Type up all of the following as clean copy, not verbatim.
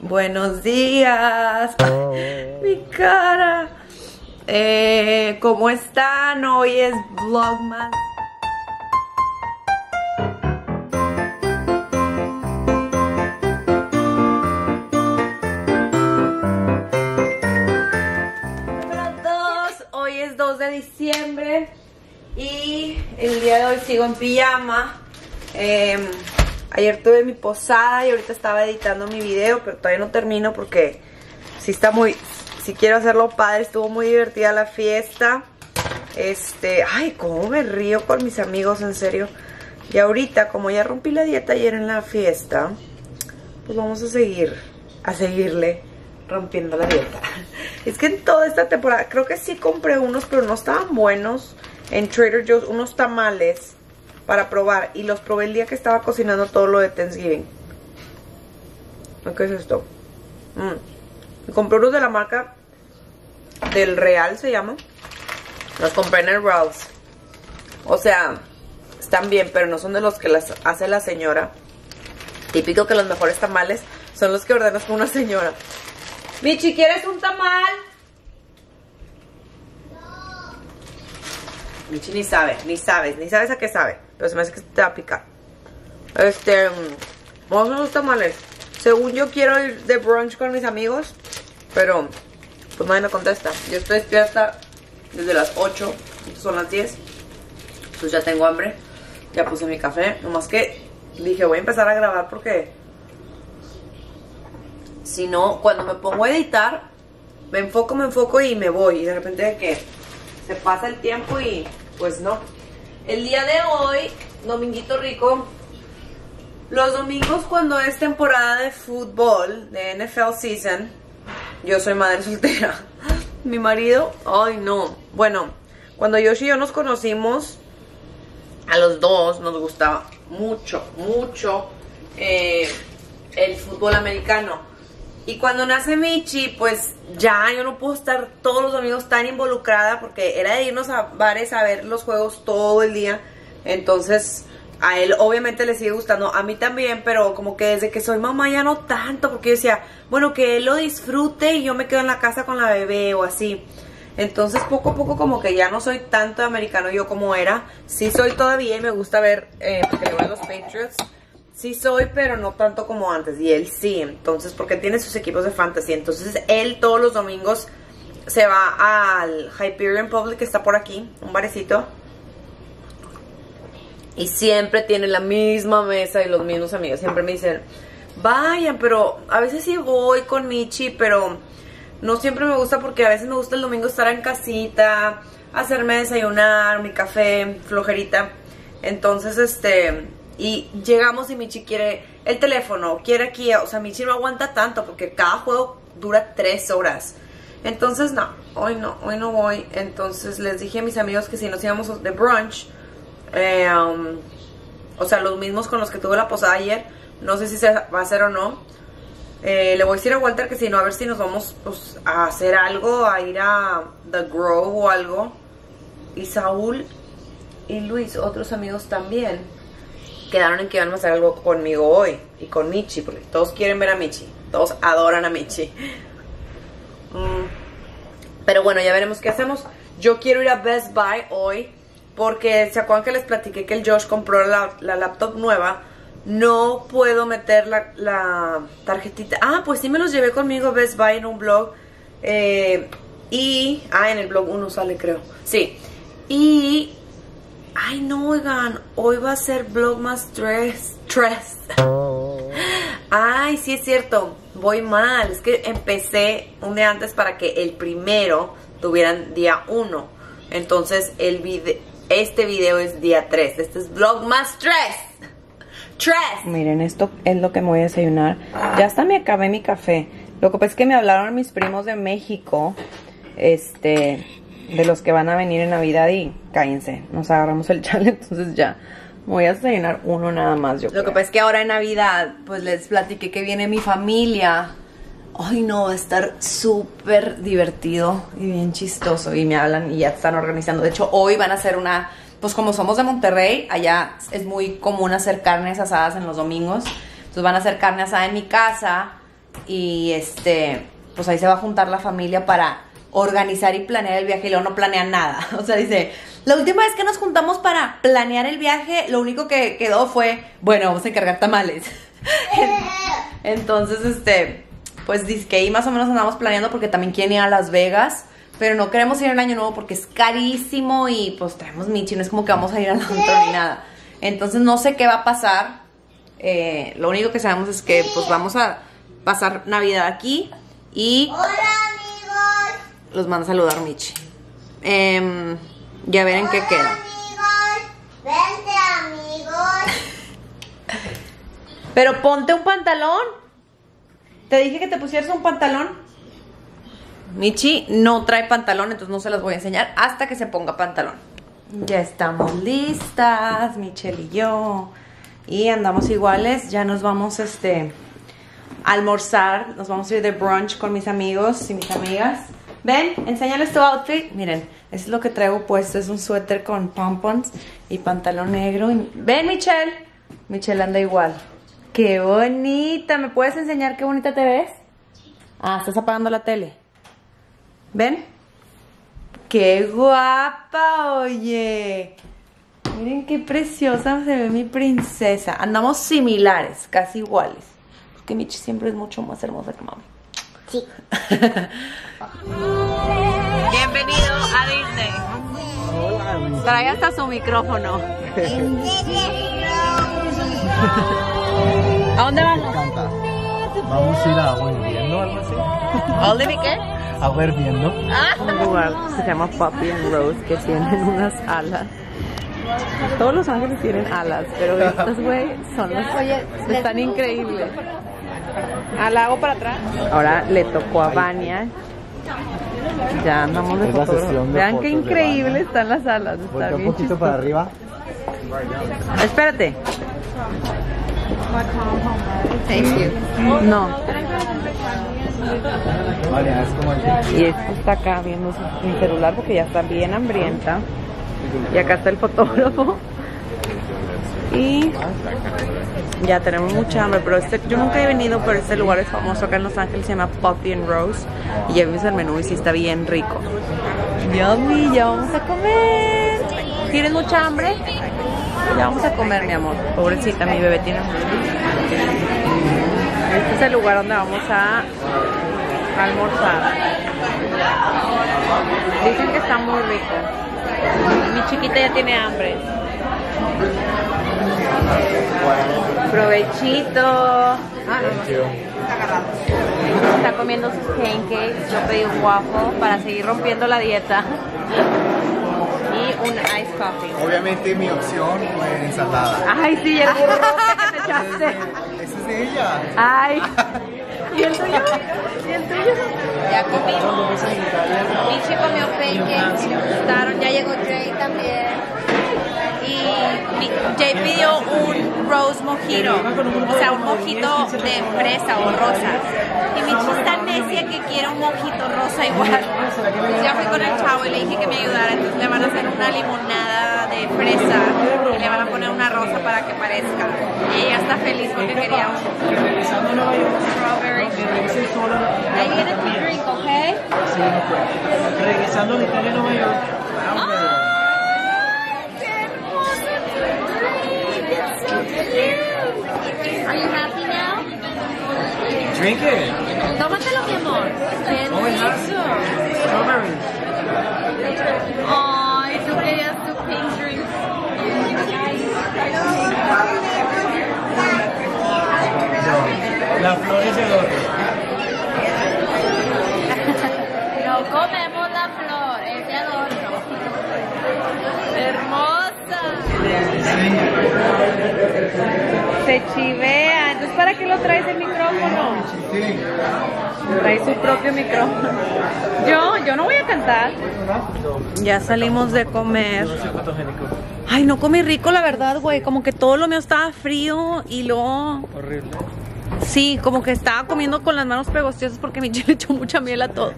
Buenos días. Mi cara. ¿Cómo están? Hoy es Vlogmas. Hoy es 2 de diciembre y el día de hoy sigo en pijama. Ayer tuve mi posada y ahorita estaba editando mi video, pero todavía no termino porque si quiero hacerlo padre. Estuvo muy divertida la fiesta. Ay, cómo me río con mis amigos, en serio. Y ahorita, como ya rompí la dieta ayer en la fiesta, pues vamos a seguirle rompiendo la dieta. Es que en toda esta temporada, creo que sí compré unos, pero no estaban buenos. En Trader Joe's, unos tamales para probar, y los probé el día que estaba cocinando todo lo de Thanksgiving. ¿Qué es esto? Compré unos de la marca del Real, se llama. Los compré en el Ralph. O sea, están bien, pero no son de los que las hace la señora. Típico que los mejores tamales son los que ordenas con una señora. Michi, ¿quieres un tamal? No. Michi ni sabes a qué sabe. Pero se me hace que te va a picar. Vamos a los tamales. Según yo quiero ir de brunch con mis amigos, pero pues nadie me contesta. Yo estoy despierta desde las 8, son las 10. Pues ya tengo hambre. Ya puse mi café. Nomás que dije, voy a empezar a grabar porque si no, cuando me pongo a editar, me enfoco y me voy. Y de repente de que se pasa el tiempo y pues no. El día de hoy, dominguito rico. Los domingos, cuando es temporada de fútbol, de NFL season, yo soy madre soltera. Mi marido, ay no. Bueno, cuando Yoshi y yo nos conocimos, a los dos nos gustaba mucho el fútbol americano. Y cuando nace Michi, pues ya yo no puedo estar todos los domingos tan involucrada, porque era de irnos a bares a ver los juegos todo el día. Entonces a él obviamente le sigue gustando, a mí también, pero como que desde que soy mamá ya no tanto, porque yo decía, bueno, que él lo disfrute y yo me quedo en la casa con la bebé o así. Entonces poco a poco como que ya no soy tanto americano yo como era. Sí soy todavía y me gusta ver, porque le voy a los Patriots. Sí soy, pero no tanto como antes, y él sí. Entonces, porque tiene sus equipos de fantasy, entonces él todos los domingos se va al Hyperion Public, que está por aquí, un barecito. Y siempre tienen la misma mesa y los mismos amigos. Siempre me dicen, vayan, pero a veces sí voy con Michi, pero no siempre me gusta, porque a veces me gusta el domingo estar en casita, hacerme desayunar, mi café, flojerita. Entonces, y llegamos y Michi quiere el teléfono, quiere aquí. O sea, Michi no aguanta tanto porque cada juego dura 3 horas. Entonces, no, hoy no voy. Entonces, les dije a mis amigos que si nos íbamos de brunch, o sea, los mismos con los que tuve la posada ayer, no sé si se va a hacer o no. Le voy a decir a Walter que si no, a ver si nos vamos, pues, a hacer algo, a ir a The Grove o algo. Y Saúl y Luis, otros amigos también, quedaron en que iban a hacer algo conmigo hoy y con Michi, porque todos quieren ver a Michi, todos adoran a Michi. Pero bueno, ya veremos qué hacemos. Yo quiero ir a Best Buy hoy, porque se acuerdan que les platiqué que el Josh compró la laptop nueva. No puedo meter la tarjetita. Ah, pues sí me los llevé conmigo Best Buy en un blog. En el blog 1 sale, creo. Sí. Y, ay no, oigan, hoy va a ser Vlogmas 3. Ay, sí es cierto, voy mal. Es que empecé un día antes para que el primero tuvieran día 1. Entonces el video... Este video es día 3. Este es Vlogmas 3. Miren, esto es lo que me voy a desayunar. Ya hasta me acabé mi café. Lo que pasa es que me hablaron mis primos de México, de los que van a venir en Navidad, y cállense, nos agarramos el chale. Entonces ya voy a desayunar uno nada más, yo creo. Lo que pasa es que ahora en Navidad, pues les platiqué que viene mi familia. Ay no, va a estar súper divertido y bien chistoso. Y me hablan y ya están organizando. De hecho, hoy van a hacer una... Pues como somos de Monterrey, allá es muy común hacer carnes asadas en los domingos. Entonces van a hacer carne asada en mi casa. y pues ahí se va a juntar la familia para organizar y planear el viaje, y luego no planean nada. O sea, dice, la última vez que nos juntamos para planear el viaje, lo único que quedó fue, bueno, vamos a encargar tamales. Entonces, pues dice que ahí más o menos andamos planeando, porque también quieren ir a Las Vegas, pero no queremos ir en Año Nuevo porque es carísimo y pues traemos Michi, no es como que vamos a ir a la otra ni nada. Entonces no sé qué va a pasar. Lo único que sabemos es que pues vamos a pasar Navidad aquí. Y hola, amigos. Los manda a saludar Michi. Ya verán qué queda. Amigos. Vente, amigos. Pero ponte un pantalón. Te dije que te pusieras un pantalón. Michi no trae pantalón, entonces no se las voy a enseñar hasta que se ponga pantalón. Ya estamos listas, Michelle y yo. Y andamos iguales. Ya nos vamos a almorzar. Nos vamos a ir de brunch con mis amigos y mis amigas. Ven, enséñales tu outfit. Miren, eso es lo que traigo puesto. Es un suéter con pompons y pantalón negro. Y... ven, Michelle. Michelle anda igual. ¡Qué bonita! ¿Me puedes enseñar qué bonita te ves? Ah, estás apagando la tele. ¿Ven? ¡Qué guapa, oye! Miren qué preciosa se ve mi princesa. Andamos similares, casi iguales. Porque Michi siempre es mucho más hermosa que mami. Sí. Bienvenido a Disney. Trae hasta su micrófono. ¿A dónde vamos? Vamos a ir a Volviendo, algo así. ¿A dónde, Miquel? A ver, viendo un lugar que se llama Poppy and Rose, que tienen unas alas. Todos los ángeles tienen alas, pero estas, güey, son las... oye, están increíbles. ¿Ala hago para atrás? Ahora le tocó a Vania. Ya andamos de fotógrafo. Vean qué increíble están las alas. Está bien un poquito chistoso. Para arriba. Espérate. Thank you. No. Y esta está acá viendo mi celular porque ya está bien hambrienta. Y acá está el fotógrafo. Y ya tenemos mucha hambre, pero yo nunca he venido, pero este lugar es famoso acá en Los Ángeles, se llama Poppy and Rose. Y ya vimos el menú y sí está bien rico. Yummy, ya vamos a comer. ¿Tienes mucha hambre? Ya vamos a comer, mi amor. Pobrecita, mi bebé tiene hambre. Este es el lugar donde vamos a almorzar. Dicen que está muy rico. Mi chiquita ya tiene hambre. Provechito. Ah, no. Está comiendo sus pancakes. Yo pedí un waffle para seguir rompiendo la dieta. Y un ice coffee. Obviamente mi opción fue ensalada. Ay, sí, el burro que te echaste. Ella. Ay, ¿y el tuyo? ¿Y el tuyo? Ya comimos. Michi comió pancakes, me gustaron. Ya llegó Jay también. Y Jay pidió un rose mojito, o sea, un mojito de fresa o rosa. Y Michi es tan necia que quiere un mojito rosa igual. Entonces yo fui con el chavo y le dije que me ayudara. Entonces le van a hacer una limonada de fresa y le van a poner una rosa para que parezca. Y ella está feliz porque quería un strawberry. I need a drink, okay? Regresando de Italia a Nueva York. Are you happy now? Drink it. Tómatelo, mi amor. Strawberry. Ay, tú querías tu pink drink. Las flores de oro. No comemos la flor, es de adorno. Hermosa. Se chivea. Entonces, ¿para qué lo traes el micrófono? Trae su propio micrófono. Yo no voy a cantar. Ya salimos de comer. Ay, no comí rico, la verdad, güey. Como que todo lo mío estaba frío y luego... horrible. Sí, como que estaba comiendo con las manos pegostosas porque mi chile echó mucha miel a todo.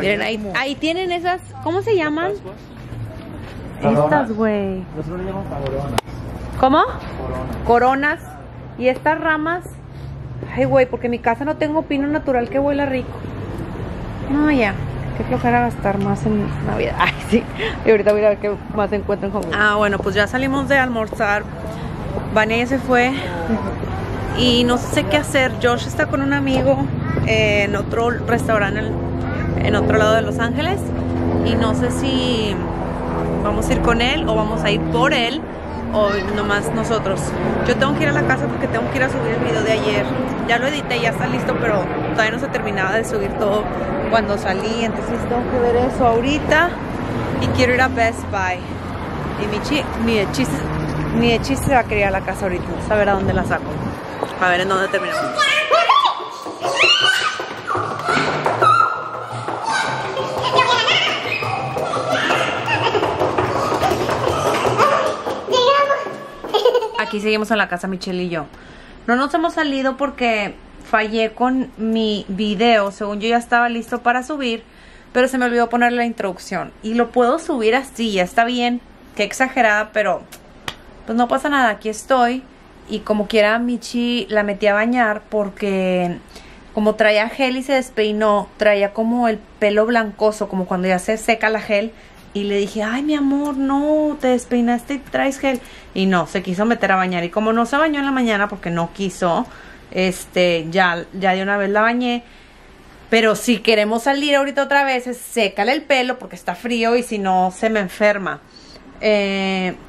Miren, ahí tienen esas... ¿cómo se llaman? Estas, güey. Nosotros le llamamos coronas. ¿Cómo? Coronas. Coronas. Y estas ramas Ay, güey, porque en mi casa no tengo pino natural que huela rico. No, ya. Qué flojera gastar más en Navidad. Ay, sí. Y ahorita voy a ver qué más encuentro en Home Goods. Ah, bueno, pues ya salimos de almorzar. Vanessa se fue. Y no sé qué hacer. Josh está con un amigo en otro restaurante en otro lado de Los Ángeles. Y no sé si vamos a ir con él o vamos a ir por él o nomás nosotros. Yo tengo que ir a la casa porque tengo que ir a subir el video de ayer. Ya lo edité, ya está listo, pero todavía no se terminaba de subir todo cuando salí. Entonces tengo que ver eso ahorita. Y quiero ir a Best Buy. Y mi chiste se va a querer ir a la casa ahorita. Vamos a ver a dónde la saco. A ver en dónde terminamos. Aquí seguimos en la casa Michelle y yo. No nos hemos salido porque fallé con mi video. Según yo ya estaba listo para subir, pero se me olvidó poner la introducción. Y lo puedo subir así, ya está bien. Qué exagerada, pero pues no pasa nada, aquí estoy. Y como quiera Michi la metí a bañar porque como traía gel y se despeinó, traía como el pelo blancoso, como cuando ya se seca la gel. Y le dije, ay mi amor, no, te despeinaste y traes gel. Y no, se quiso meter a bañar. Y como no se bañó en la mañana porque no quiso, ya de una vez la bañé. Pero si queremos salir ahorita otra vez, es sécale el pelo porque está frío y si no se me enferma.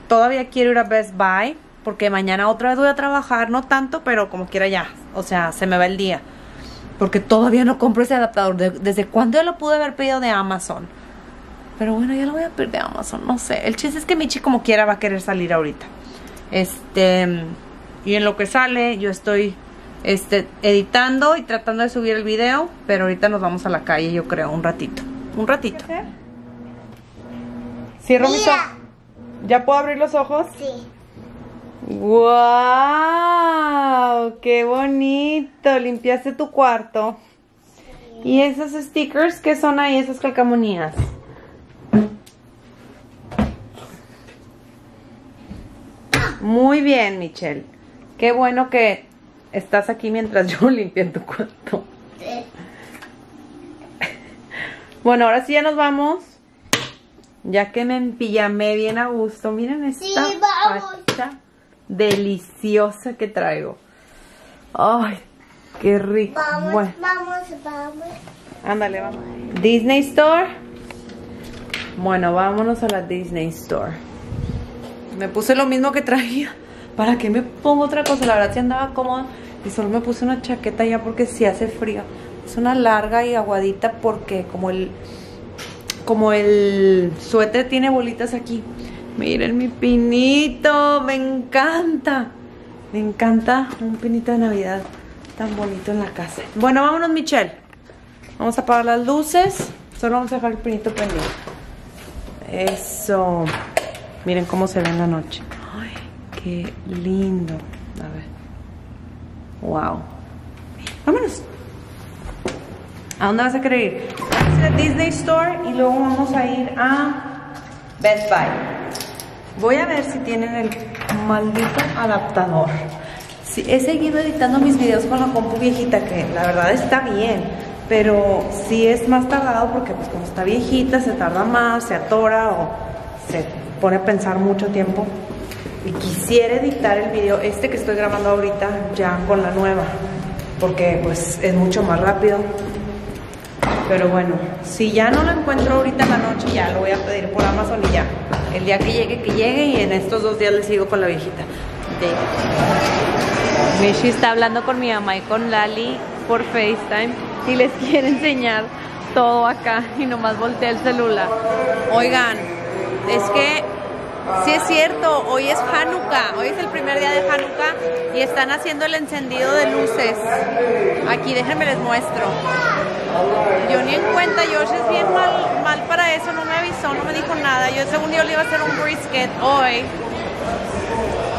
Todavía quiero ir a Best Buy porque mañana otra vez voy a trabajar. No tanto, pero como quiera ya. O sea, se me va el día. Porque todavía no compro ese adaptador. ¿Desde cuándo yo lo pude haber pedido de Amazon? Pero bueno, ya lo voy a pedir de Amazon, no sé. El chiste es que Michi como quiera va a querer salir ahorita. Y en lo que sale, yo estoy editando y tratando de subir el video. Pero ahorita nos vamos a la calle, yo creo, un ratito. Un ratito. Cierro mis ojos. ¿Ya puedo abrir los ojos? Sí. ¡Wow! ¡Qué bonito! Limpiaste tu cuarto. Sí. ¿Y esos stickers qué son ahí, esas calcamonías? Muy bien, Michelle. Qué bueno que estás aquí mientras yo limpio tu cuarto. Bueno, ahora sí ya nos vamos. Ya que me empillamé bien a gusto. Miren esta facha deliciosa que traigo. Ay, qué rico. Vamos, bueno. Vamos. Ándale, vamos. Disney Store. Bueno, vámonos a la Disney Store. Me puse lo mismo que traía. ¿Para qué me pongo otra cosa? La verdad sí andaba cómoda. Y solo me puse una chaqueta ya porque sí hace frío. Es una larga y aguadita porque como el suéter tiene bolitas aquí. Miren mi pinito. Me encanta. Me encanta un pinito de Navidad tan bonito en la casa. Bueno, vámonos, Michelle. Vamos a apagar las luces. Solo vamos a dejar el pinito prendido. Eso. Miren cómo se ve en la noche. Ay, qué lindo. A ver. Wow. Vámonos. ¿A dónde vas a querer ir? Vamos a la Disney Store y luego vamos a ir a Best Buy. Voy a ver si tienen el maldito adaptador. Sí, he seguido editando mis videos con la compu viejita, que la verdad está bien. Pero sí es más tardado porque pues como está viejita, se tarda más, se atora o se pone a pensar mucho tiempo. Y quisiera editar el video que estoy grabando ahorita ya con la nueva, porque pues es mucho más rápido. Pero bueno, si ya no lo encuentro ahorita en la noche, ya lo voy a pedir por Amazon y ya el día que llegue, y en estos 2 días le sigo con la viejita. Okay. Michi está hablando con mi mamá y con Lali por FaceTime y les quiere enseñar todo acá y nomás voltea el celular. Oigan, es que sí es cierto, hoy es Hanukkah, hoy es el primer día de Hanukkah y están haciendo el encendido de luces. Aquí déjenme les muestro. Yo ni en cuenta, Josh es bien mal para eso, no me avisó, no me dijo nada. Yo según yo le iba a hacer un brisket hoy.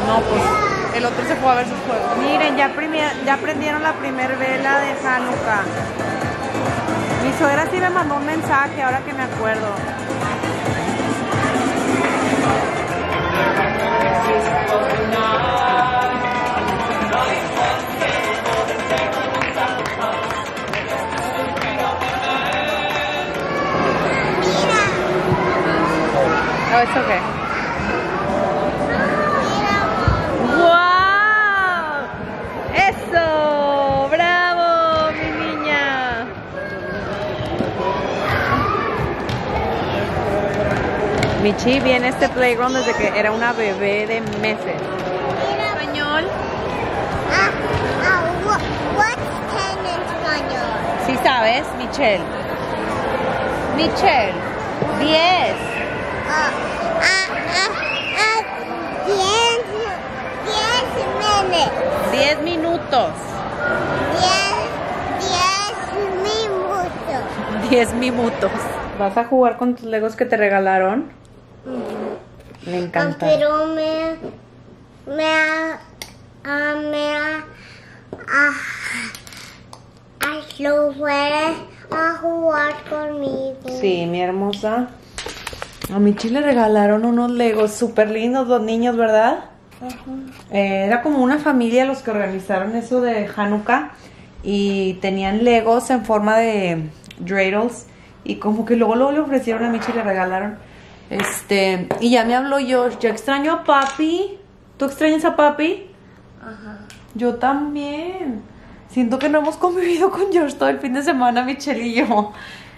No, pues el otro se fue a ver sus juegos. Miren, ya prendieron la primera vela de Hanukkah. Mi suegra sí me mandó un mensaje, ahora que me acuerdo. This is the night. Night was terrible. Oh, it's okay. ¡Wow! ¡Eso! ¡Bravo, mi niña! Michi viene a este playground desde que era una bebé de meses. ¿En español? ¿Sí sabes, Michelle? Michelle, 10. 10 minutos. 10 minutos. 10 minutos. ¿Vas a jugar con tus legos que te regalaron? Mm. Me encanta. Pero lo puedes a jugar conmigo. Sí, mi hermosa. A Michi le regalaron unos legos súper lindos los niños, ¿verdad? Era como una familia los que organizaron eso de Hanukkah y tenían legos en forma de dreidels y como que luego le ofrecieron a Michi y le regalaron. Y ya me habló George. Yo extraño a papi. ¿Tú extrañas a papi? Ajá. Yo también. Siento que no hemos convivido con George todo el fin de semana, Michelle y yo.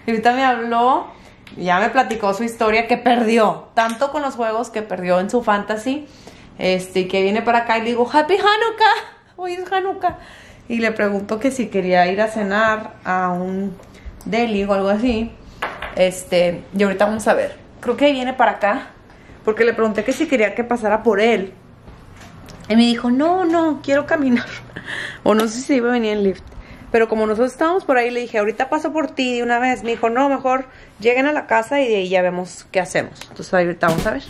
Y ahorita me habló y ya me platicó su historia que perdió. Tanto con los juegos que perdió en su fantasy. Que viene para acá y le digo, Happy Hanukkah, hoy es Hanukkah. Y le pregunto que si quería ir a cenar a un deli o algo así. Y ahorita vamos a ver. Creo que viene para acá, porque le pregunté que si quería que pasara por él. Y me dijo, no, quiero caminar. O no sé si iba a venir en lift. Pero como nosotros estábamos por ahí, le dije, ahorita paso por ti de una vez. Me dijo, no, mejor lleguen a la casa y de ahí ya vemos qué hacemos. Entonces ahorita vamos a ver.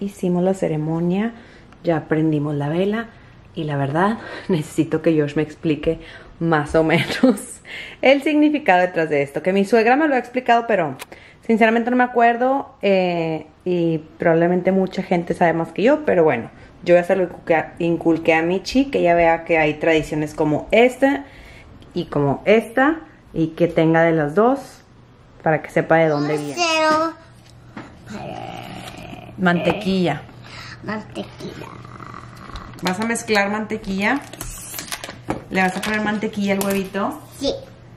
Hicimos la ceremonia, ya prendimos la vela y la verdad necesito que Josh me explique más o menos el significado detrás de esto, que mi suegra me lo ha explicado, pero sinceramente no me acuerdo y probablemente mucha gente sabe más que yo, pero bueno, yo ya se lo inculqué a Michi, que ella vea que hay tradiciones como esta y como esta y que tenga de las dos para que sepa de dónde viene. Mantequilla. Mantequilla. ¿Vas a mezclar mantequilla? ¿Le vas a poner mantequilla al huevito? Sí.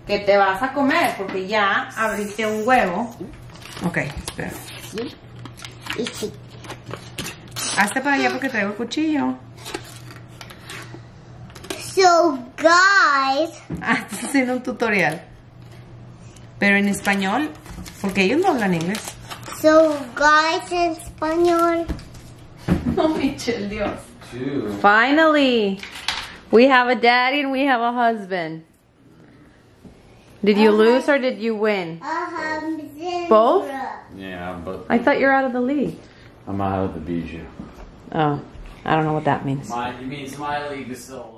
¿Qué te vas a comer? Porque ya abriste un huevo. Ok, espera. Sí. Y sí. Hazte para allá porque traigo el cuchillo. So, guys. Ah, estás haciendo un tutorial. Pero en español, porque ellos no hablan inglés. So, guys, en español. No, Michelle, Dios. Finally, we have a daddy and we have a husband. Did you lose or did you win? Both? Yeah, both. I thought you're out of the league. I'm out of the bijou. Oh, I don't know what that means. You mean my league is so.